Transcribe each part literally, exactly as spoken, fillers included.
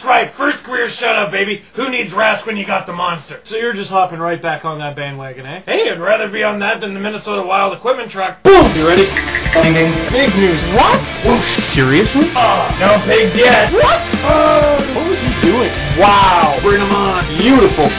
That's right, first career shutout, baby. Who needs Rask when you got the monster? So you're just hopping right back on that bandwagon, eh? Hey, I'd rather be on that than the Minnesota Wild equipment truck. Boom! You ready? Ding ding. Big news. What? Whoosh. Seriously? Ah, uh, no pigs yet. What? Uh, what was he doing? Wow. Bring him on. Beautiful.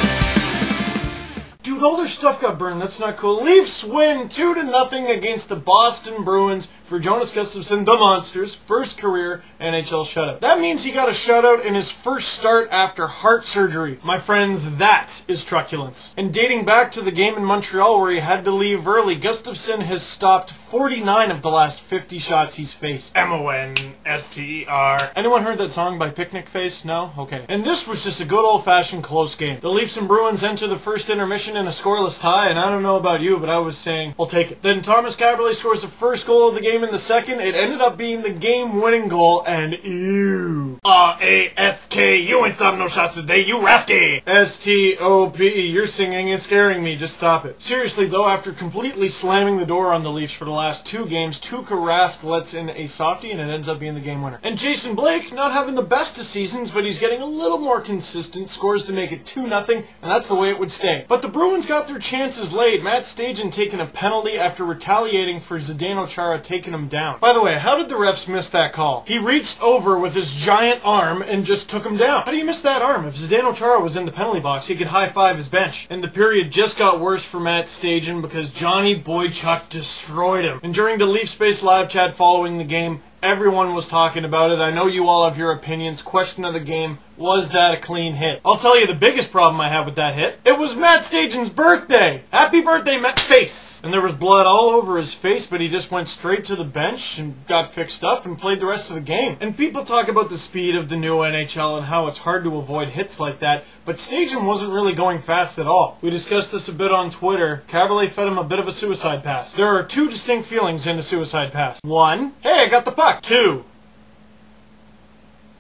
Dude, all their stuff got burned. That's not cool. Leafs win two to nothing against the Boston Bruins for Jonas Gustavsson, the Monster's first career N H L shutout. That means he got a shutout in his first start after heart surgery. My friends, that is truculence. And dating back to the game in Montreal where he had to leave early, Gustavsson has stopped forty-nine of the last fifty shots he's faced. M O N S T E R. Anyone heard that song by Picnic Face? No? Okay. And this was just a good old-fashioned close game. The Leafs and Bruins enter the first intermission in a scoreless tie, and I don't know about you, but I was saying, I'll take it. Then Thomas Kaberle scores the first goal of the game in the second. It ended up being the game-winning goal, and ew. R A F K, you ain't stopping no shots today, you rasky! S T O P E, your singing is scaring me, just stop it. Seriously though, after completely slamming the door on the Leafs for the last two games, Tuukka Rask lets in a softie, and it ends up being the game winner. And Jason Blake, not having the best of seasons, but he's getting a little more consistent, scores to make it two nothing, and that's the way it would stay. But the The Bruins got their chances late. Matt Stajan taking a penalty after retaliating for Zdeno Chara taking him down. By the way, how did the refs miss that call? He reached over with his giant arm and just took him down. How do you miss that arm? If Zdeno Chara was in the penalty box, he could high-five his bench. And the period just got worse for Matt Stajan because Johnny Boychuk destroyed him. And during the LeafsBase live chat following the game, everyone was talking about it. I know you all have your opinions. Question of the game, was that a clean hit? I'll tell you the biggest problem I have with that hit. It was Matt Stajan's birthday! Happy birthday, Matt Face! And there was blood all over his face, but he just went straight to the bench and got fixed up and played the rest of the game. And people talk about the speed of the new N H L and how it's hard to avoid hits like that, but Stajan wasn't really going fast at all. We discussed this a bit on Twitter. Kaberle fed him a bit of a suicide pass. There are two distinct feelings in a suicide pass. One, hey, I got the puck! Two,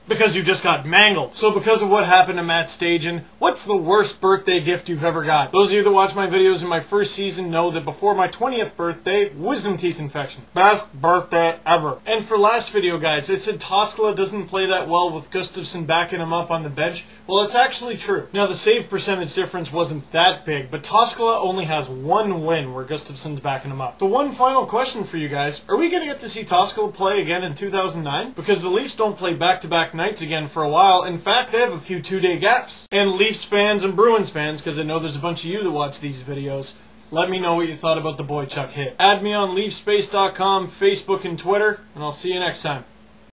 because you just got mangled. So because of what happened to Matt Stajan, what's the worst birthday gift you've ever got? Those of you that watch my videos in my first season know that before my twentieth birthday, wisdom teeth infection. Best birthday ever. And for last video, guys, I said Toskala doesn't play that well with Gustavsson backing him up on the bench. Well, it's actually true. Now, the save percentage difference wasn't that big, but Toskala only has one win where Gustavsson's backing him up. So one final question for you guys. Are we going to get to see Toskala play again in two thousand nine? Because the Leafs don't play back-to-back nights again for a while. In fact, they have a few two-day gaps. And Leafs fans and Bruins fans, because I know there's a bunch of you that watch these videos, let me know what you thought about the Boychuk hit. Add me on LeafsBase dot com, Facebook, and Twitter, and I'll see you next time.